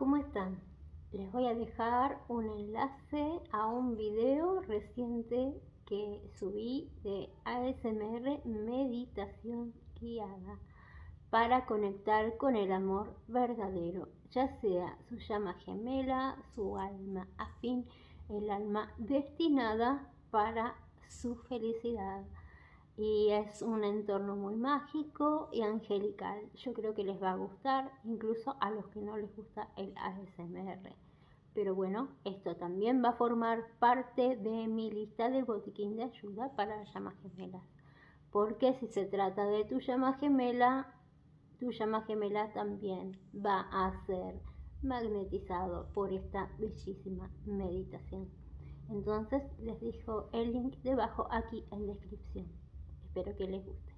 ¿Cómo están? Les voy a dejar un enlace a un video reciente que subí de ASMR meditación guiada para conectar con el amor verdadero, ya sea su llama gemela, su alma afín, el alma destinada para su felicidad. Y es un entorno muy mágico y angelical. Yo creo que les va a gustar, incluso a los que no les gusta el ASMR. Pero bueno, esto también va a formar parte de mi lista del botiquín de ayuda para llamas gemelas. Porque si se trata de tu llama gemela también va a ser magnetizado por esta bellísima meditación. Entonces les dejo el link debajo aquí en descripción. Espero que les guste.